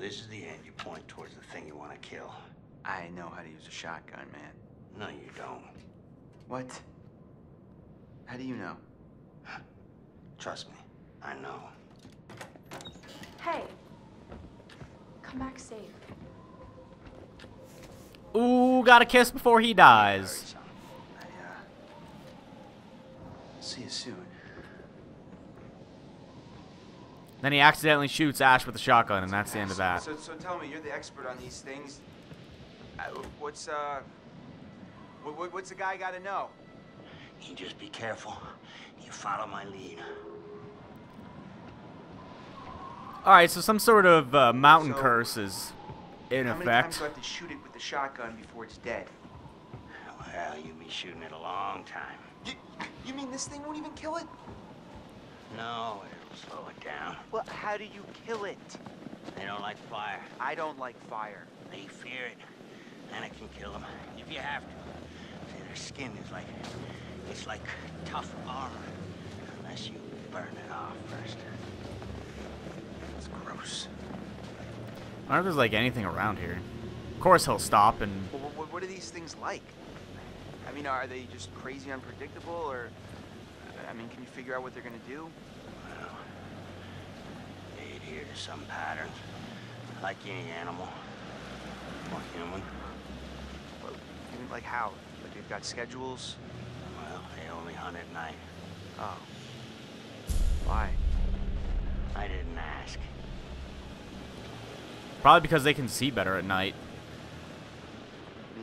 This is the end. You point towards the thing you want to kill. I know how to use a shotgun, man. No, you don't. What? How do you know? Trust me, I know. Hey, come back safe. Ooh, got a kiss before he dies. See you soon. Then he accidentally shoots Ash with a shotgun, and that's the end of that. So tell me, you're the expert on these things. What's the guy got to know? You just be careful. You follow my lead. All right, so some sort of mountain curse is in effect. How many times do I have to shoot it with the shotgun before it's dead? Well, you'll be shooting it a long time. You mean this thing won't even kill it? No, it'll slow it down. Well, how do you kill it? They don't like fire. I don't like fire. They fear it, and it can kill them if you have to. See, their skin is like, it's like tough armor, unless you burn it off first. It's gross. I wonder if there's like anything around here. Of course, he'll stop and. Well, what are these things like? I mean, are they just crazy unpredictable, or? I mean, can you figure out what they're gonna do? Well, they adhere to some patterns, like any animal or human. Well, you mean like how? Like they've got schedules? Well, they only hunt at night. Oh. Why? I didn't ask. Probably because they can see better at night.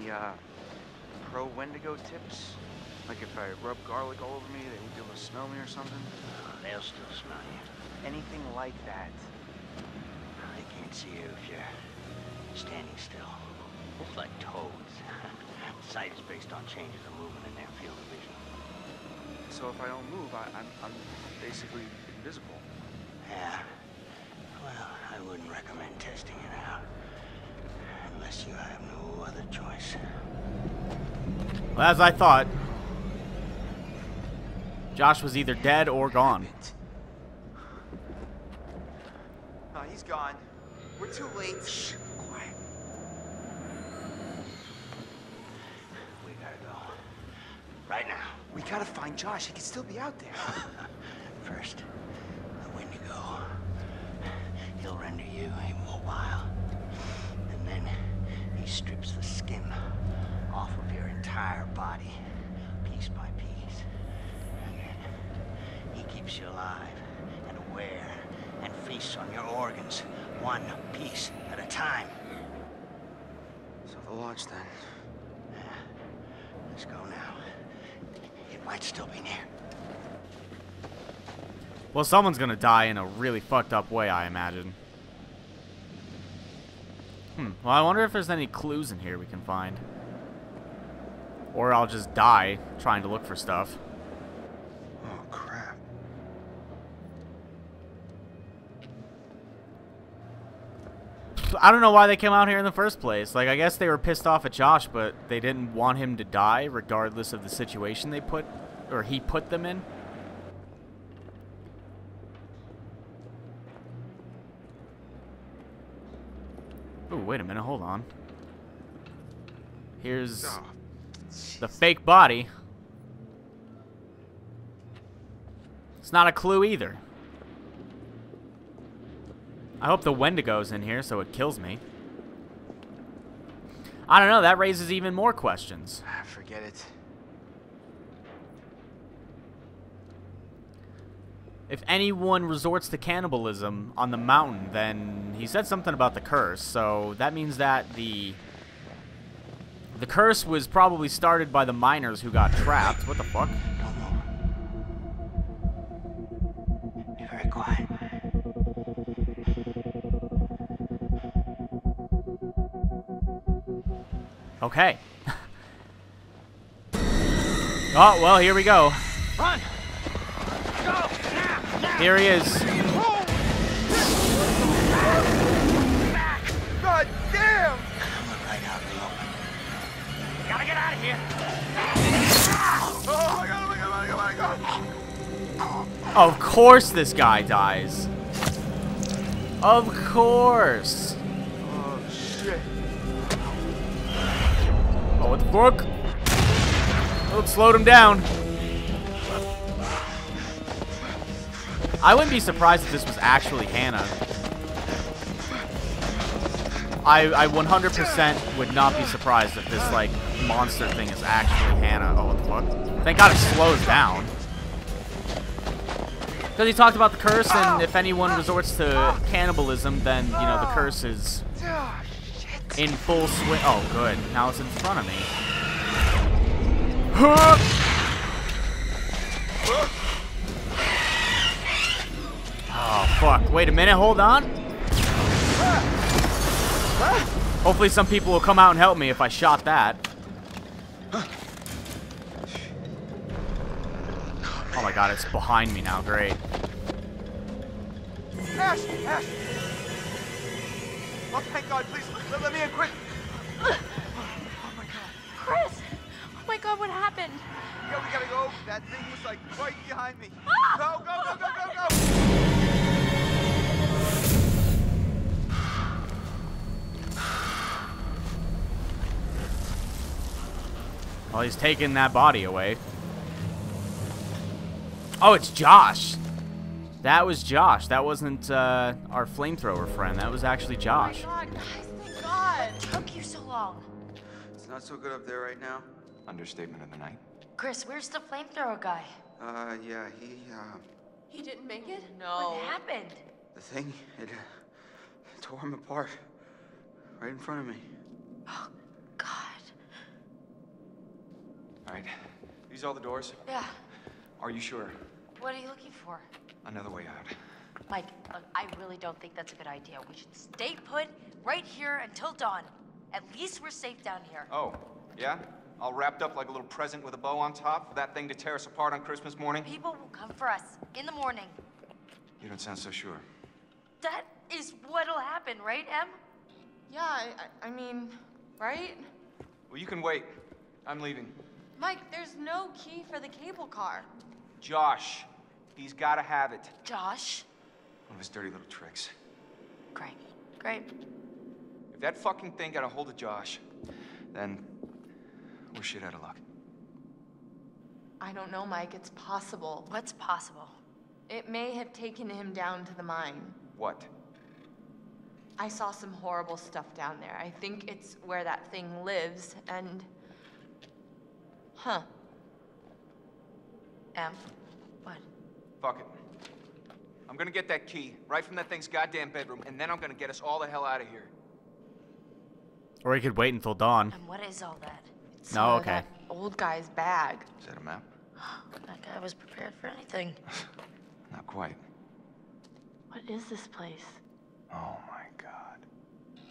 The pro Wendigo tips. Like if I rub garlic all over me, they would be able to smell me or something? They'll still smell you. Anything like that. They can't see you if you're standing still. It's like toads. Sight is based on changes of movement in their field of vision. So if I don't move, I'm basically invisible. Yeah. Well, I wouldn't recommend testing it out. Unless you have no other choice. Well, as I thought. Josh was either dead or gone. Oh, he's gone. We're too late. Shh, quiet. We gotta go. Right now. We gotta find Josh. He could still be out there. First, the Wendigo. He'll render you immobile. And then he strips the skin off of your entire body, piece by piece. Keeps you alive and aware and feasts on your organs one piece at a time. So the launch then. Yeah. Let's go now. It might still be near. Well, someone's gonna die in a really fucked up way, I imagine. Well, I wonder if there's any clues in here we can find. Or I'll just die trying to look for stuff. I don't know why they came out here in the first place. Like, I guess they were pissed off at Josh, but they didn't want him to die regardless of the situation they put, or he put them in. Oh, wait a minute. Hold on. Here's the fake body. It's not a clue either. I hope the Wendigo's in here so it kills me. I don't know, that raises even more questions. Forget it. If anyone resorts to cannibalism on the mountain, then he said something about the curse, so that means that the curse was probably started by the miners who got trapped. What the fuck? Don't know. Be very quiet. Okay. Oh, well, here we go. Run! Go! Now! Here he is. God damn! I'm right out in the open. Gotta get out of here. Oh my god, Of course this guy dies. Of course. What the fuck? Well, it slowed him down. I wouldn't be surprised if this was actually Hannah. I 100% would not be surprised if this, like, monster thing is actually Hannah. Oh, what the fuck? Thank God it slows down. Because he talked about the curse, and if anyone resorts to cannibalism, then, you know, the curse is in full swing. Oh, good. Now it's in front of me. Oh, fuck. Wait a minute. Hold on. Hopefully some people will come out and help me if I shot that. Oh my god, it's behind me now. Great. Ash! Ash! Oh, thank God, please, let me in quick! Oh my god. Chris! Oh my god, what happened? Yeah, we gotta go. That thing was like right behind me. Ah! Go, go, go, go, go, go! Well, he's taking that body away. Oh, it's Josh. That was Josh. That wasn't our flamethrower friend. That was actually Josh. Oh my god, guys, thank God. What took you so long? It's not so good up there right now. Understatement of the night. Chris, where's the flamethrower guy? Yeah, he didn't make it? No. What happened? The thing, it tore him apart. Right in front of me. Oh, God. All right. These all the doors? Yeah. Are you sure? What are you looking for? Another way out. Mike, look, I really don't think that's a good idea. We should stay put right here until dawn. At least we're safe down here. Oh, yeah? All wrapped up like a little present with a bow on top for that thing to tear us apart on Christmas morning? People will come for us in the morning. You don't sound so sure. That is what'll happen, right, Em? Yeah, I mean, right? Well, you can wait. I'm leaving. Mike, there's no key for the cable car. Josh. He's gotta have it. Josh? One of his dirty little tricks. Great. Great. If that fucking thing got a hold of Josh, then we're shit out of luck. I don't know, Mike. It's possible. What's possible? It may have taken him down to the mine. What? I saw some horrible stuff down there. I think it's where that thing lives, and... Huh. Em, what? Fuck it. I'm gonna get that key, right from that thing's goddamn bedroom, and then I'm gonna get us all the hell out of here. Or he could wait until dawn. And what is all that? It's no, okay. That old guy's bag. Is that a map? That guy was prepared for anything. Not quite. What is this place? Oh my god.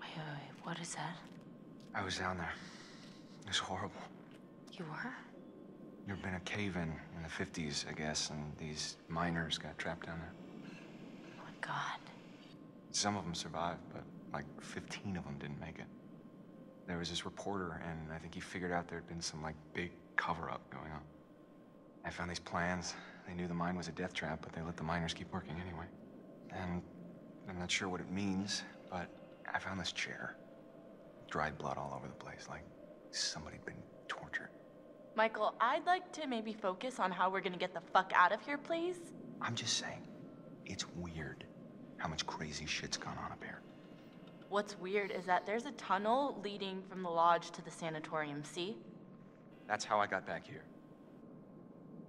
Wait, what is that? I was down there. It was horrible. You were? There'd been a cave-in in the 50s, I guess, and these miners got trapped down there. Oh my god. Some of them survived, but like 15 of them didn't make it. There was this reporter, and I think he figured out there'd been some like big cover-up going on. I found these plans. They knew the mine was a death trap, but they let the miners keep working anyway. And I'm not sure what it means, but I found this chair. Dried blood all over the place, like somebody'd been tortured. Michael, I'd like to maybe focus on how we're gonna get the fuck out of here, please. I'm just saying, it's weird how much crazy shit's gone on up here. What's weird is that there's a tunnel leading from the lodge to the sanatorium, see? That's how I got back here.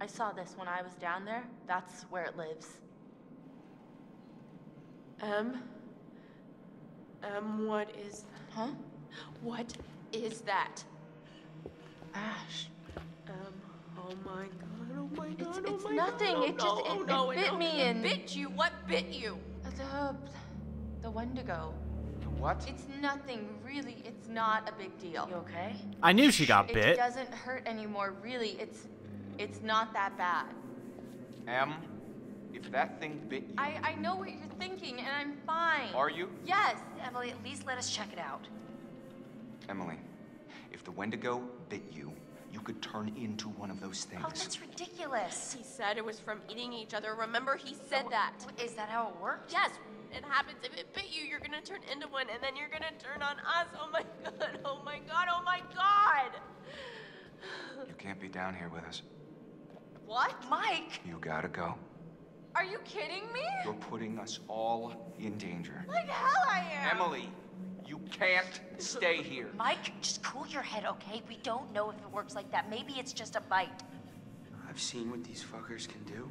I saw this when I was down there. That's where it lives. What is... Huh? What is that? Ash. Oh my god, oh my god, it's oh my nothing. God. It's nothing, it just, it bit me and... Bit you? What bit you? The Wendigo. The what? It's nothing, really, it's not a big deal. You okay? I knew she got bit. It doesn't hurt anymore, really, it's not that bad. Em, if that thing bit you... I know what you're thinking, and I'm fine. Are you? Yes, Emily, at least let us check it out. Emily. If the Wendigo bit you, you could turn into one of those things. Oh, that's ridiculous. He said it was from eating each other. Remember, he said that. Is that how it worked? Yes. it happens. If it bit you, you're gonna turn into one, and then you're gonna turn on us. Oh my god, oh my god, oh my god! You can't be down here with us. What? Mike! You gotta go. Are you kidding me? You're putting us all in danger. Like hell I am! Emily, you can't stay here. Mike, just cool your head, okay? We don't know if it works like that. Maybe it's just a bite. I've seen what these fuckers can do,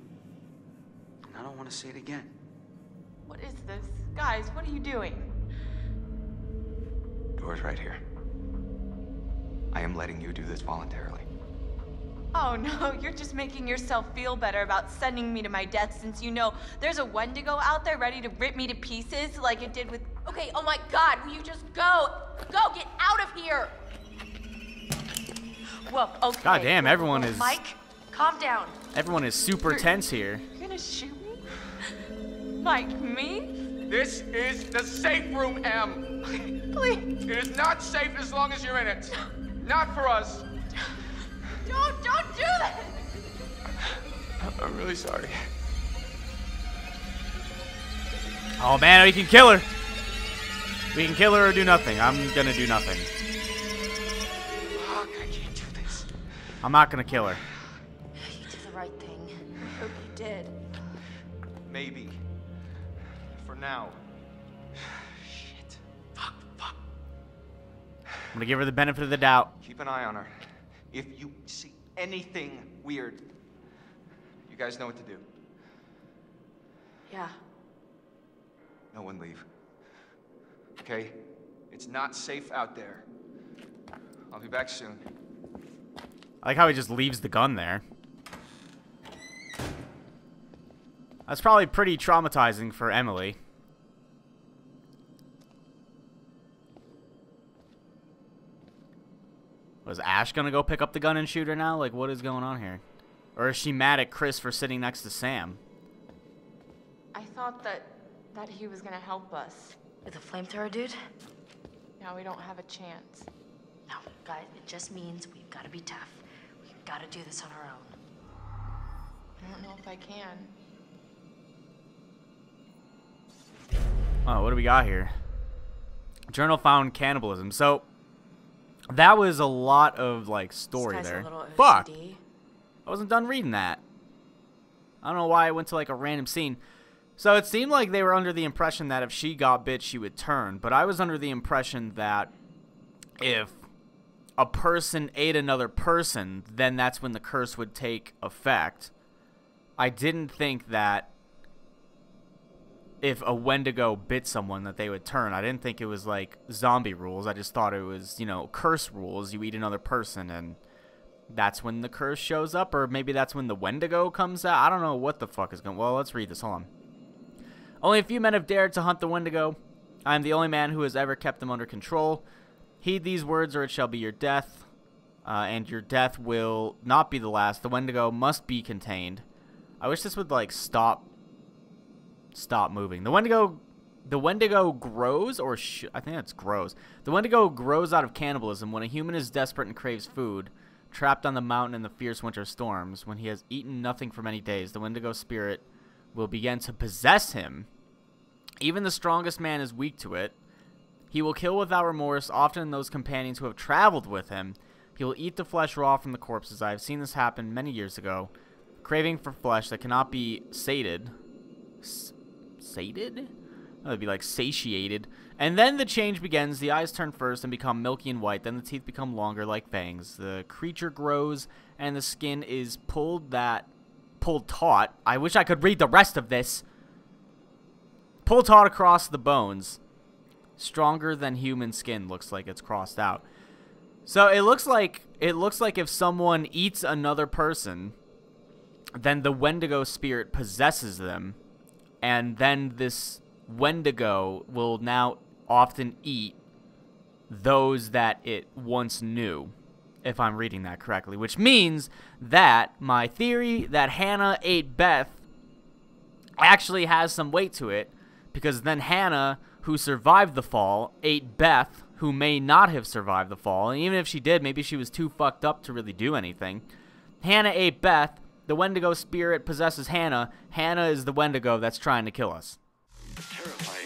and I don't want to say it again. What is this? Guys, what are you doing? Door's right here. I am letting you do this voluntarily. Oh no, you're just making yourself feel better about sending me to my death since you know there's a Wendigo out there ready to rip me to pieces like it did with... Okay, oh my god, will you just go? Go, get out of here! Whoa, okay. God damn, everyone is... Mike, calm down. Everyone is super tense here. You're gonna shoot me? Mike, me? This is the safe room, Em. Please. It is not safe as long as you're in it. Not for us. Don't do that! I'm really sorry. Oh man, we can kill her. We can kill her or do nothing. I'm gonna do nothing. Fuck, I can't do this. I'm not gonna kill her. You did the right thing. I hope you did. Maybe. For now. Shit. Fuck. I'm gonna give her the benefit of the doubt. Keep an eye on her. If you see anything weird, you guys know what to do. Yeah. No one leave. Okay? It's not safe out there. I'll be back soon. I like how he just leaves the gun there. That's probably pretty traumatizing for Emily. Was Ash gonna go pick up the gun and shoot her now? Like, what is going on here? Or is she mad at Chris for sitting next to Sam? I thought that he was gonna help us. With the flamethrower, dude? No, we don't have a chance. No, guys, it just means we've gotta be tough. We've gotta do this on our own. I don't know if I can. Oh, what do we got here? Journal found cannibalism. So... that was a lot of, like, story there. Fuck! I wasn't done reading that. I don't know why I went to, like, a random scene. So it seemed like they were under the impression that if she got bit, she would turn. But I was under the impression that if a person ate another person, then that's when the curse would take effect. I didn't think that if a Wendigo bit someone that they would turn. I didn't think it was like zombie rules. I just thought it was, you know, curse rules. You eat another person and that's when the curse shows up, or maybe that's when the Wendigo comes out. I don't know what the fuck is going on. Well, let's read this. Hold on. Only a few men have dared to hunt the Wendigo. I am the only man who has ever kept them under control. Heed these words or it shall be your death. And your death will not be the last. The Wendigo must be contained. I wish this would like stop moving. The Wendigo grows, or I think that's grows. The Wendigo grows out of cannibalism when a human is desperate and craves food, trapped on the mountain in the fierce winter storms. When he has eaten nothing for many days, the Wendigo spirit will begin to possess him. Even the strongest man is weak to it. He will kill without remorse, often those companions who have traveled with him. He will eat the flesh raw from the corpses. I have seen this happen many years ago. Craving for flesh that cannot be sated. Sated? That would be like satiated. And then the change begins. The eyes turn first and become milky and white. Then the teeth become longer like fangs. The creature grows and the skin is pulled taut. I wish I could read the rest of this. Pulled taut across the bones. Stronger than human skin. Looks like it's crossed out. So it looks like if someone eats another person, then the Wendigo spirit possesses them. And then this Wendigo will now often eat those that it once knew, if I'm reading that correctly. Which means that my theory that Hannah ate Beth actually has some weight to it, because then Hannah, who survived the fall, ate Beth, who may not have survived the fall. And even if she did, maybe she was too fucked up to really do anything. Hannah ate Beth. The Wendigo spirit possesses Hannah. Hannah is the Wendigo that's trying to kill us. terrifying.